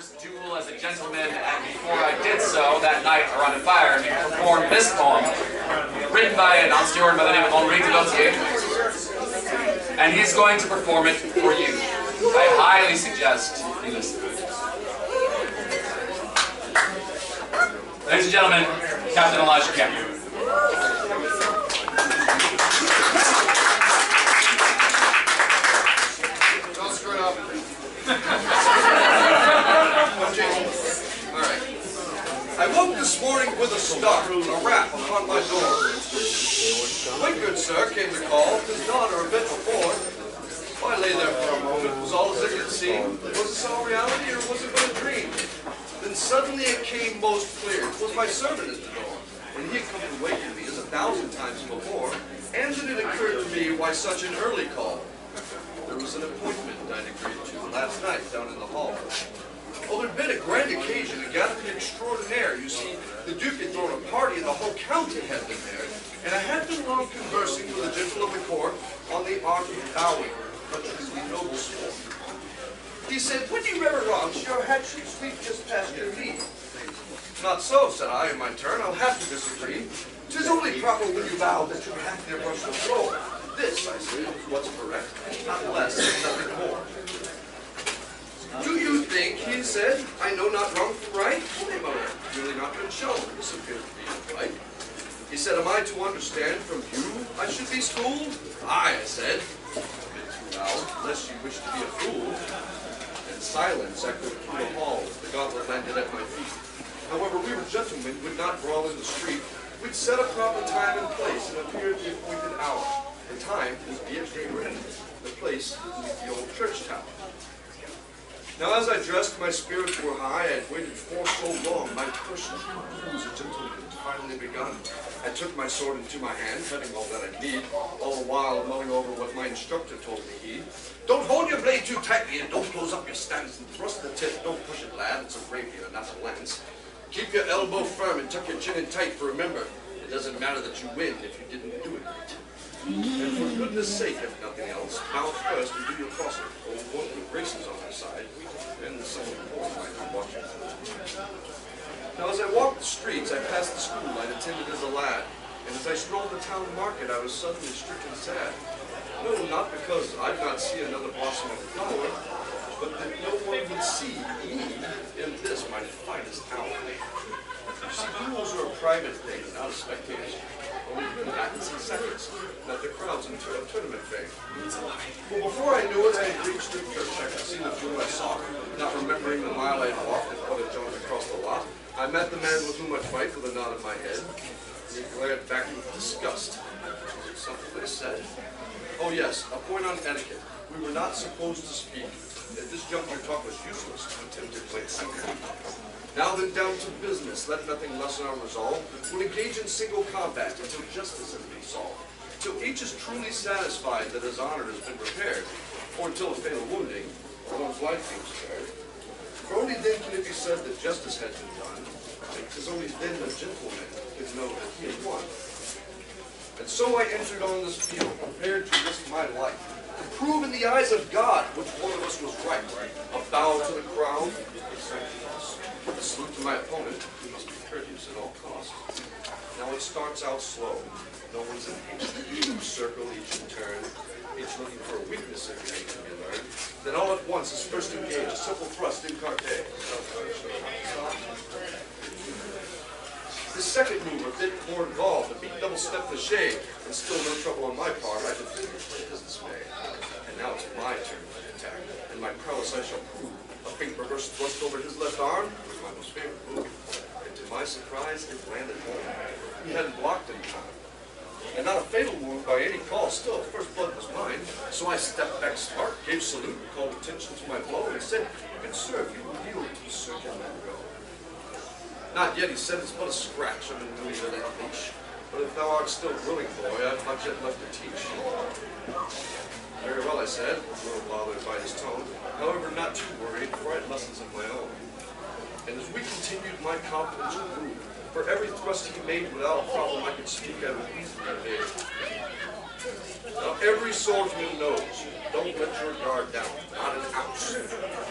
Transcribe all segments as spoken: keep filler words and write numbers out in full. first duel as a gentleman, and before I did so, that night around the fire, he performed this poem, written by an Austrian by the name of Henri de Goutier, and he's going to perform it for you. I highly suggest you listen. Ladies and gentlemen, Captain Elijah Cameron. Don't screw it up. All right. I woke this morning with a start, a rap upon my door. "When good sir," came the call, his daughter a bit before. Well, I lay there for a moment, it was all as it could seem. Was this all reality, or was it but a dream? Then suddenly it came most clear. It was my servant at the door, and he had come to waken me as a thousand times before, and then it occurred to me why such an early call. There was an appointment I'd agreed to last night down in the hall. Oh, there'd been a grand occasion, a gathering extraordinaire. You see, the Duke had thrown a party and the whole county had been there, and I had been long conversing with a gentleman of the court on the art of bowing, a truly noble sport. He said, "When you reverend Ranch, your hat should sweep just past your knee." "Not so," said I in my turn, "I'll have to disagree. 'Tis only proper when you bow that your hat near brush the floor. This, I said, is what's correct, not less, nothing more." "Do you think," he said, "I know not wrong from right? Nay, my lord, really not been shown this appears to be right." He said, "Am I to understand from you I should be schooled?" "Aye," I said, "a bit too loud, lest you wish to be a fool." Silence echoed through the hall as the gauntlet landed at my feet. However, we were gentlemen, would not brawl in the street. We'd set a proper time and place and appear at the appointed hour. The time was B F J written. The place was the old church tower. Now, as I dressed, my spirits were high. I had waited for so long. My first true as a gentleman had finally begun. I took my sword into my hand, cutting all that I need, all the while mulling over what my instructor told me he. "Don't hold your blade too tightly, and don't close up your stance, and thrust the tip. Don't push it, lad. It's a rapier, not a lance. Keep your elbow firm and tuck your chin in tight, for remember, it doesn't matter that you win if you didn't do it right. And for goodness sake, if nothing else, mount first and do your crossing, or we won't put braces on our side, and the second floor might be watching." Now, as I walked the streets, I passed the school I'd attended as a lad, and as I strolled the town market, I was suddenly stricken sad. No, not because I'd not see another blossom of flower, but that no one would see me in this, my finest hour. You see, duels are a private thing, not a spectatorship. Only good acts in seconds, not the crowds in a tournament thing. But before I knew it, I had reached the church. I could see the duel I saw. Not remembering the mile I had walked and what had jumped across the lot, I met the man with whom I fight with a nod of my head. He glared back with disgust. Was it something they said? Oh yes, a point on etiquette. We were not supposed to speak. At this juncture, talk was useless, attempted play second. Now then, down to business. Let nothing lessen our resolve. We'll engage in single combat until justice has been solved, till each is truly satisfied that his honor has been repaired, or until a fatal wounding, or one's life being spared. For only then can it be said that justice has been done, because only then the gentleman can know that he had won. And so I entered on this field, prepared to risk my life, to prove in the eyes of God which one of us was right. A bow to the crown, a salute to my opponent, who must be courteous at all costs. Now it starts out slow. No one's in haste. You circle each in turn, each looking for a weakness if it can be learned. Then all at once is first engaged, a simple thrust in carte. The second move a bit more involved, a beat double step in the shade, and still no trouble on my part. I defeated his dismay. And now it's my turn to attack, and my prowess I shall prove. A faint reverse thrust over his left arm was my most favorite move, and to my surprise, it landed home. He hadn't blocked in time, and not a fatal wound by any call. Still, first blood was mine, so I stepped back smart, gave salute, called attention to my blow, and said, "Good sir, if you will yield to the circle, let go." "Not yet," he said, "it's but a scratch. I've been doing it at leash. But if thou art still willing, boy, I've not yet left to teach." "Very well," I said, a little bothered by his tone, however not too worried, for I had lessons of my own. And as we continued, my confidence grew. For every thrust he made without a problem I could speak, I would easily evade. Now every swordsman knows, don't let your guard down, not an ounce.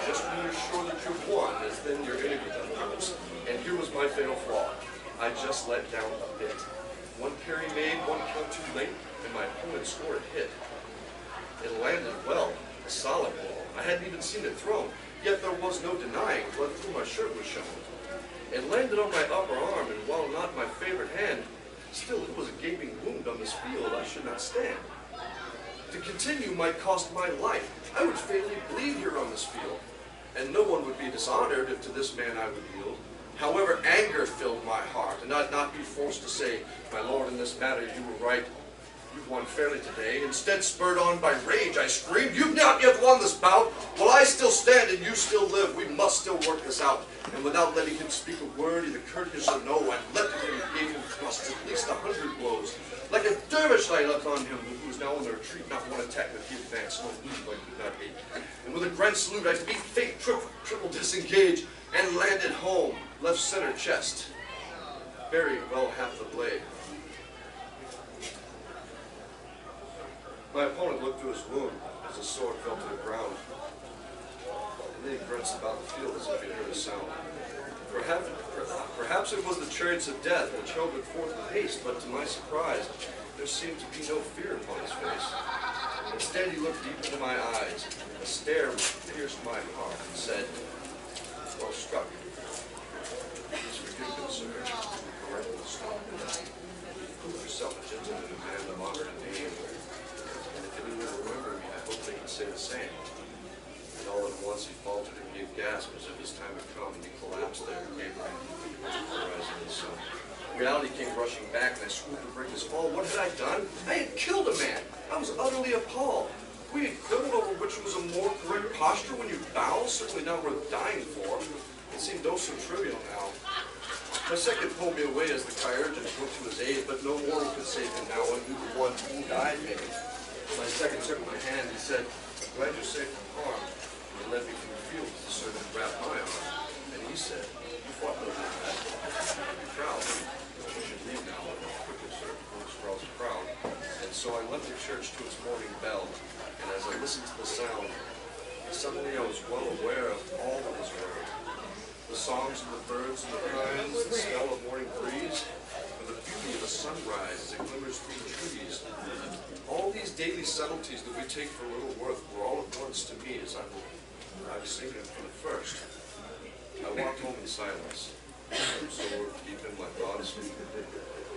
Just when you're sure that you've won, as then your enemy doesn't ounce. And here was my fatal flaw. I just let down a bit. One parry made, one count too late, and my opponent scored a hit. It landed well, a solid ball. I hadn't even seen it thrown, yet there was no denying blood through my shirt was shown. It landed on my upper arm, and while not my favorite hand, still it was a gaping wound on this field I should not stand. To continue might cost my life. I would fatally bleed here on this field, and no one would be dishonored if to this man I would yield. However, anger filled my heart, and I'd not be forced to say, my lord, in this matter you were right. You've won fairly today. Instead, spurred on by rage, I screamed, you've not yet won this bout. While I still stand and you still live, we must still work this out. And without letting him speak a word, either courteous or no, I leapt him and gave him thrusts, at least a hundred blows. Like a dervish I leapt on him, who was now on the retreat, not one attack, but he advanced, no movement could not be. And with a grand salute, I beat fate, tri triple disengage, and landed home, left center chest, burying well half the blade. My opponent looked to his wound as the sword fell to the ground, and then he grunts about the field as if he heard a sound. Perhaps, perhaps it was the chariots of death which held it forth with haste, but to my surprise, there seemed to be no fear upon his face. Instead, he looked deep into my eyes, a stare which pierced my heart, and said, well struck. Please forgive me, sir. The rifle was stopped. Prove yourself a gentleman and a man of honor and name. If anyone will remember me, I hope they can say the same. And all at once he faltered and gave gasps as if his time had come, and he collapsed there, quivering under the rising of the sun. Reality came rushing back, and I swooped to break his fall. What had I done? I had killed a man. I was utterly appalled. We had quibbled over which was a more correct posture when you bow, certainly not worth dying for. It seemed oh so trivial now. My second pulled me away as the chirurgeon looked to his aid, but no mortal could save him now, and who the one who died made. My second took my hand and said, I'm glad you're safe from harm, and led me from the field to the servant wrapped my arm. And he said, you fought no man. You're proud. You should leave now, and quickly serve the sprawls of proud. And so I left the church to its morning bell, and as I listened to the sound, suddenly I was well aware of all that was heard. The songs of the birds and the pines, the smell of morning breeze, and the beauty of the sunrise as it glimmers through the trees. All these daily subtleties that we take for little worth were all at once to me as I was singing them from the first. I walked home in silence, absorbed deep in my thoughts.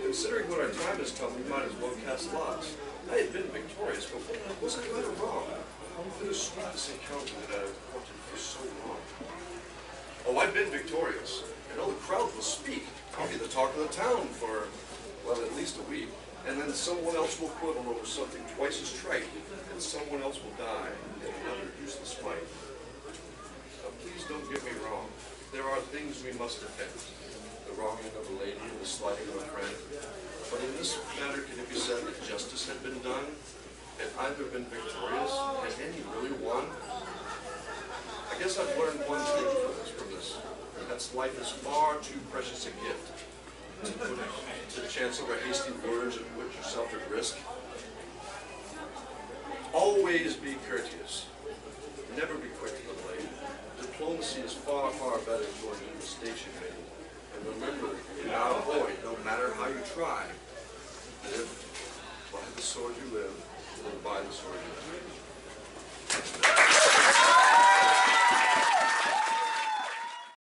Considering what our time has come, we might as well cast lots. I had been victorious, but was I right or wrong? It was sweet this encounter that I had wanted for so long. Oh, I'd been victorious, and all the crowd will speak. I'll be the talk of the town for, well, at least a week. And then someone else will quibble over something twice as trite, and someone else will die in another useless fight. Now, please don't get me wrong. There are things we must defend. The wronging of a lady and the slighting of a friend. But in this matter, can it be said that justice had been done? Had either been victorious? Had any really won? I guess I've learned one thing from this, from this. That's life is far too precious a gift to put to the chance over hasty words and put yourself at risk. Always be courteous. Never be quick to the late. Diplomacy is far, far better than any mistakes you made. And remember, you now avoid, no matter how you try. Live by the sword you live, live by the sword you live.